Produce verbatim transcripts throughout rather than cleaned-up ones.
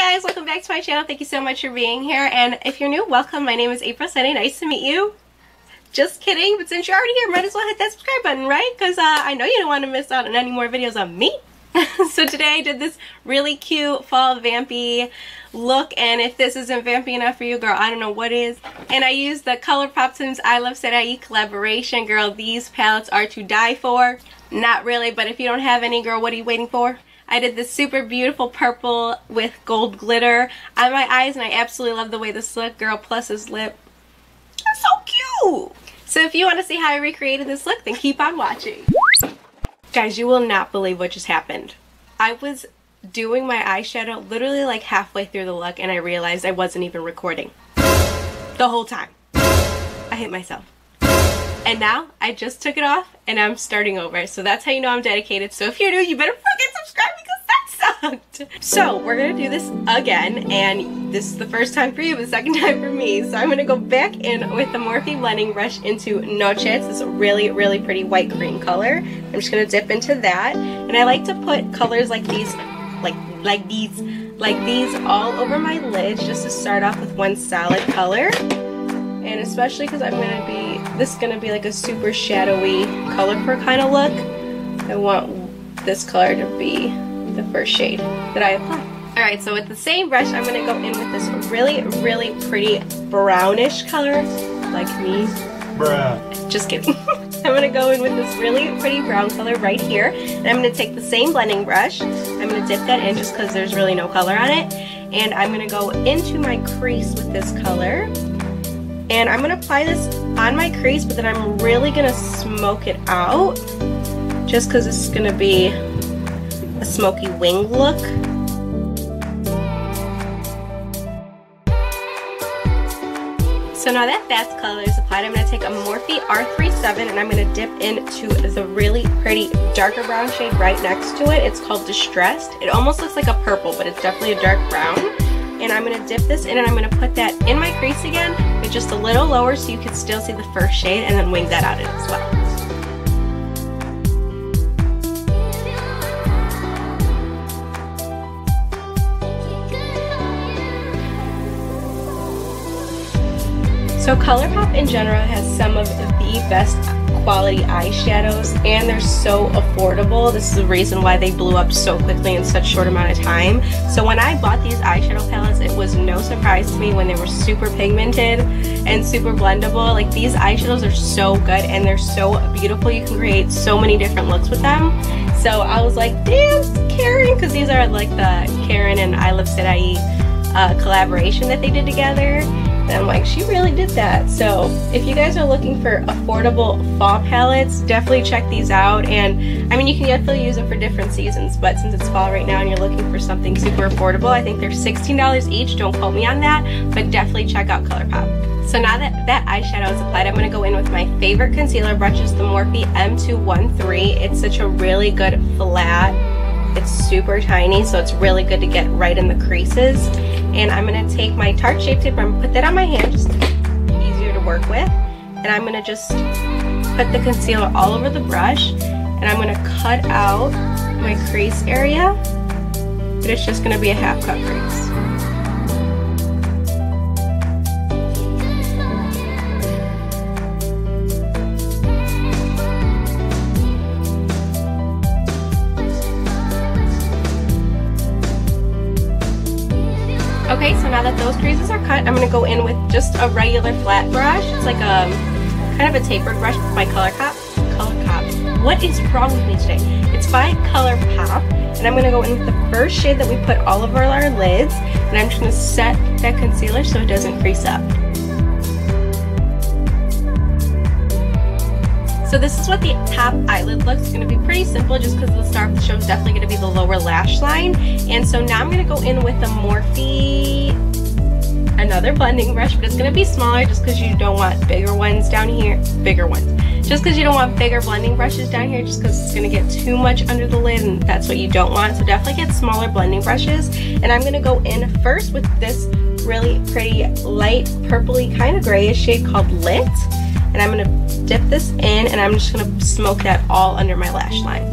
guys, welcome back to my channel. Thank you so much for being here, and if you're new, welcome. My name is April Sunday. Nice to meet you. Just kidding, but since you're already here, might as well hit that subscribe button, right? Because uh, I know you don't want to miss out on any more videos on me. So today I did this really cute fall vampy look, and if this isn't vampy enough for you, girl, I don't know what is. And I used the ColourPop Tim's iluvsarahii collaboration. Girl, these palettes are to die for. Not really, but if you don't have any, girl, what are you waiting for? I did this super beautiful purple with gold glitter on my eyes, and I absolutely love the way this looked, girl, plus this lip. It's so cute! So if you want to see how I recreated this look, then keep on watching. Guys, you will not believe what just happened. I was doing my eyeshadow literally like halfway through the look, and I realized I wasn't even recording the whole time. I hate myself. And now I just took it off and I'm starting over. So that's how you know I'm dedicated. So if you're new, you better freaking subscribe because that sucked. So we're gonna do this again, and this is the first time for you, but the second time for me. So I'm gonna go back in with the Morphe Blending Brush into Nochs. This really, really pretty white cream color. I'm just gonna dip into that. And I like to put colors like these, like like these, like these all over my lids just to start off with one solid color. And especially because I'm gonna be, this is gonna be like a super shadowy color for kind of look. I want this color to be the first shade that I apply. All right, so with the same brush, I'm gonna go in with this really, really pretty brownish color, like me. Bruh. Just kidding. I'm gonna go in with this really pretty brown color right here, and I'm gonna take the same blending brush. I'm gonna dip that in just because there's really no color on it, and I'm gonna go into my crease with this color. And I'm gonna apply this on my crease, but then I'm really gonna smoke it out just because this is gonna be a smoky wing look. So now that that color is applied, I'm gonna take a Morphe R thirty-seven and I'm gonna dip into the really pretty darker brown shade right next to it. It's called Distressed. It almost looks like a purple, but it's definitely a dark brown. And I'm gonna dip this in and I'm gonna put that in my crease again, but just a little lower so you can still see the first shade, and then wing that out as well. So ColourPop in general has some of the best quality eyeshadows, and they're so affordable. This is the reason why they blew up so quickly in such a short amount of time. So when I bought these eyeshadow palettes, it was no surprise to me when they were super pigmented and super blendable. Like, these eyeshadows are so good and they're so beautiful. You can create so many different looks with them. So I was like, damn, Karen, because these are like the Karen and iluvsarahii uh, collaboration that they did together. I'm like, she really did that. So if you guys are looking for affordable fall palettes, definitely check these out. And I mean, you can definitely use them for different seasons, but since it's fall right now and you're looking for something super affordable, I think they're sixteen dollars each. Don't quote me on that, but definitely check out ColourPop. So now that that eyeshadow is applied, I'm going to go in with my favorite concealer brush, is the Morphe M two thirteen. It's such a really good flat. It's super tiny, so it's really good to get right in the creases. And I'm going to take my Tarte Shape Tape, I'm going to put that on my hand, just easier to work with. And I'm going to just put the concealer all over the brush. And I'm going to cut out my crease area, but it's just going to be a half cut crease. Okay, so now that those creases are cut, I'm going to go in with just a regular flat brush. It's like a kind of a tapered brush with my ColourPop. ColourPop. What is wrong with me today? It's by ColourPop, and I'm going to go in with the first shade that we put all over our lids, and I'm just going to set that concealer so it doesn't crease up. So this is what the top eyelid looks. It's going to be pretty simple just because the star of the show is definitely going to be the lower lash line. And so now I'm going to go in with the Morphe, another blending brush, but it's going to be smaller just because you don't want bigger ones down here. Bigger ones. Just because you don't want bigger blending brushes down here just because it's going to get too much under the lid, and that's what you don't want. So definitely get smaller blending brushes. And I'm going to go in first with this really pretty light purpley kind of grayish shade called Lit. And I'm going to dip this in, and I'm just going to smoke that all under my lash line.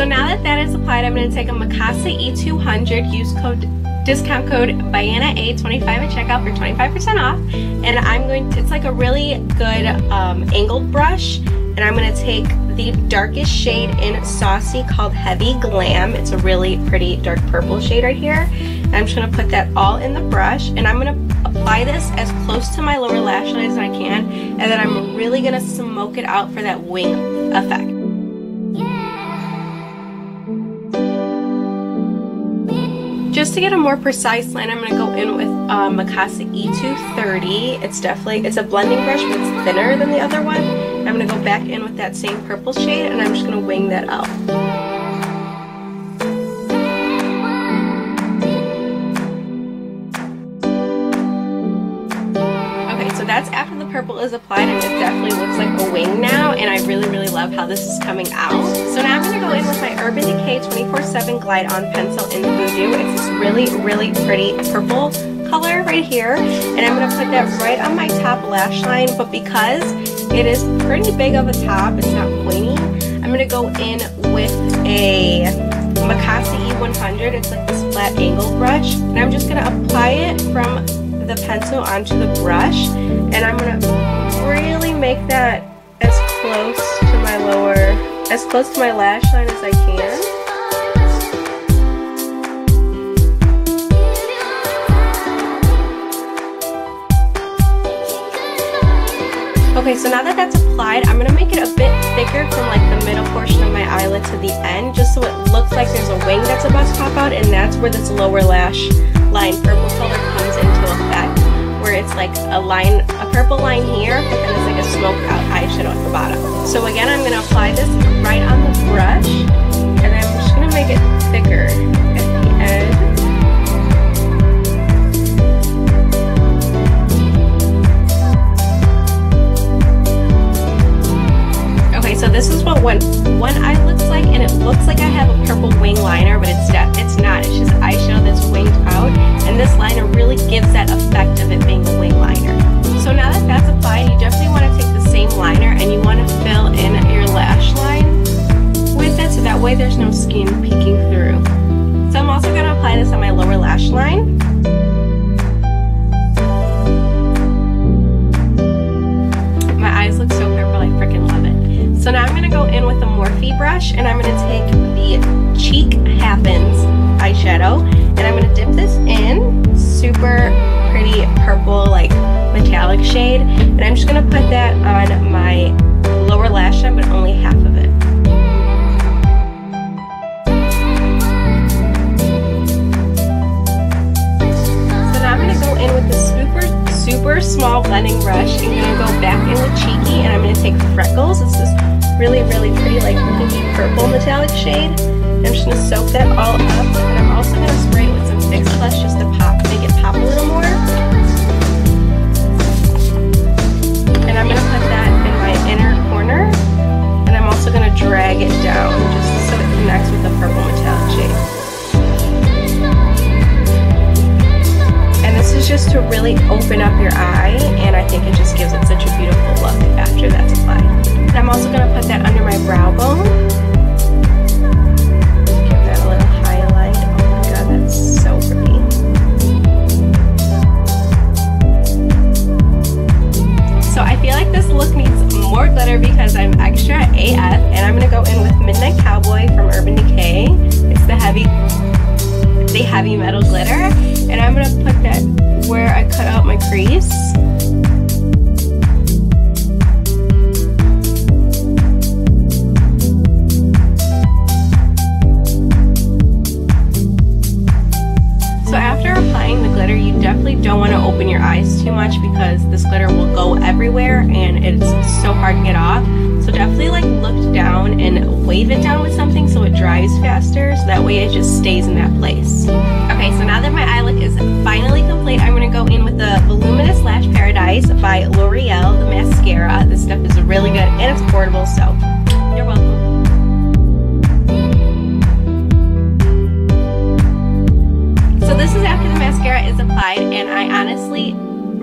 So now that that is applied, I'm going to take a Mikasa E two hundred, use code discount code BAHENAA twenty-five at checkout for twenty-five percent off, and I'm going to, it's like a really good um, angled brush, and I'm going to take the darkest shade in Saucy called Heavy Glam. It's a really pretty dark purple shade right here, and I'm just going to put that all in the brush, and I'm going to apply this as close to my lower lash line as I can, and then I'm really going to smoke it out for that wing effect. Just to get a more precise line, I'm going to go in with uh, Mikasa E two thirty. It's definitely, it's a blending brush, but it's thinner than the other one. I'm going to go back in with that same purple shade, and I'm just going to wing that out. Okay, so that's after the purple is applied, and it definitely looks like a wing now, and I really, really love how this is coming out. So now I'm going to go in with my Urban Decay twenty-four seven Glide On Pencil in Voodoo. It's really, really pretty purple color right here, and I'm going to put that right on my top lash line, but because it is pretty big of a top, it's not pointy, I'm going to go in with a Mikasa E one hundred. It's like this flat angle brush, and I'm just going to apply it from the pencil onto the brush, and I'm going to really make that as close to my lower, as close to my lash line as I can. Okay, so now that that's applied, I'm going to make it a bit thicker from like the middle portion of my eyelid to the end, just so it looks like there's a wing that's about to pop out, and that's where this lower lash line purple color comes into effect, where it's like a line, a purple line here, but then it's like a smoked out eyeshadow at the bottom. So again, I'm going to apply this right on the brush, and I'm just going to make it thicker at the end. So this is what one one eye looks like, and it looks like I have a purple wing liner, but it's not, it's not. It's just eyeshadow that's winged out, and this liner really gives that effect of it being a wing liner. So now that that's applied, you definitely want to take the same liner, and you want to fill in your lash line with it, so that way there's no skin peeking through. So I'm also going to apply this on my lower lash line. My eyes look so purple, I freaking love it. So now I'm going to go in with a Morphe brush, and I'm going to take the Cheek Happens eyeshadow, and I'm going to dip this in, super pretty purple, like metallic shade, and I'm just going to put that on my lower lash line, but only half of it. So now I'm going to go in with the super super small blending brush, and I'm going to go back in with Cheeky, and I'm going to take Freckles. It's this really, really pretty, like, pinky purple metallic shade. I'm just going to soak that all up, and I'm also going to spray it with some Fix Plus just to pop, make it pop a little more. And I'm going to put that in my inner corner, and I'm also going to drag it down just so it connects with the purple metallic shade. This is just to really open up your eye, and I think it just gives it such a beautiful look after that's applied. And I'm also going to put that under my brow bone. Give that a little highlight. Oh my god, that's so pretty. So I feel like this look needs more glitter because I'm extra A F, and I'm going to go in with Midnight Cowboy from Urban Decay. It's the heavy, the heavy metal glitter. And I'm going to put that where I cut out my crease. So after applying the glitter, you definitely don't want to open your eyes too much because this glitter will go everywhere and it's so hard to get off. So definitely like look down and wave it down with something so it dries faster, so that way it just stays in that place. Okay, so now that my eye look is finally complete, I'm going to go in with the Voluminous Lash Paradise by L'Oreal, the mascara. This stuff is really good, and it's portable, so you're welcome. So this is after the mascara is applied, and I honestly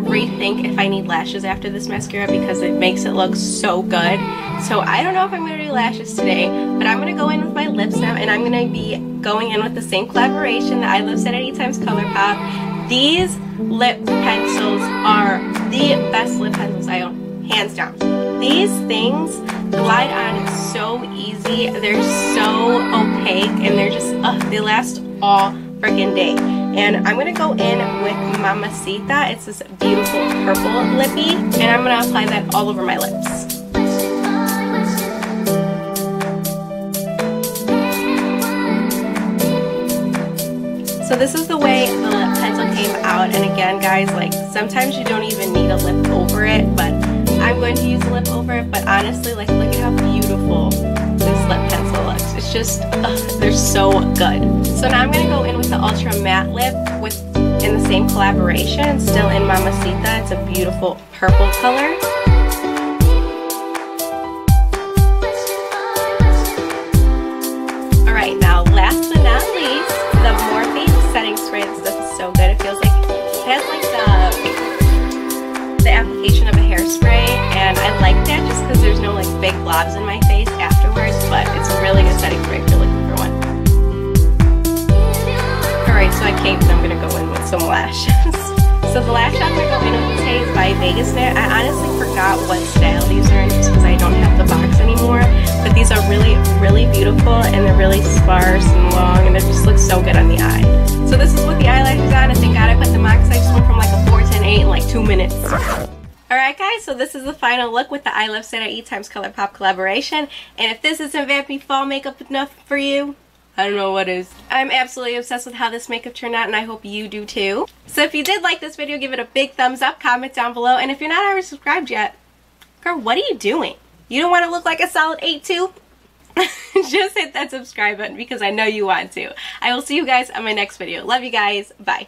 rethink if I need lashes after this mascara because it makes it look so good. So I don't know if I'm going to do lashes today, but I'm going to go in with my lips now, and I'm going to be going in with the same collaboration that iluvsarahii times ColourPop. These lip pencils are the best lip pencils I own, hands down. These things glide on so easy, they're so opaque, and they're just, uh, they last all freaking day. And I'm going to go in with Mamacita. It's this beautiful purple lippy, and I'm going to apply that all over my lips. So this is the way the lip pencil came out, and again guys, like sometimes you don't even need a lip over it, but I'm going to use a lip over it. But honestly, like look at how beautiful this lip pencil looks. It's just, ugh, they're so good. So now I'm going to go in with the Ultra Matte Lip with in the same collaboration, still in Mamacita. It's a beautiful purple color. Alright, now last but not least, the Morphe setting spray. This stuff is so good. It feels like it has like the, the application of a hairspray, and I like that just because there's no like big blobs in my face afterwards, but it's a really good setting spray if you're looking for one. Alright, so I came and I'm going to go in with some lashes. So the lash I'm going to go in with today is by Vegas Nair. I honestly forgot what style these are in just because I don't have the box anymore. But these are really, really beautiful, and they're really sparse and long, and they just look so good on the eye. So this is what the eyelashes on, and thank God I put them on because I just went from like a four, ten, eight in like two minutes. Alright guys, so this is the final look with the iluvsarahii times ColourPop collaboration. And if this isn't vampy fall makeup enough for you, I don't know what is. I'm absolutely obsessed with how this makeup turned out, and I hope you do too. So if you did like this video, give it a big thumbs up, comment down below, and if you're not already subscribed yet, girl, what are you doing? You don't want to look like a solid eight too? Just hit that subscribe button because I know you want to. I will see you guys on my next video. Love you guys. Bye.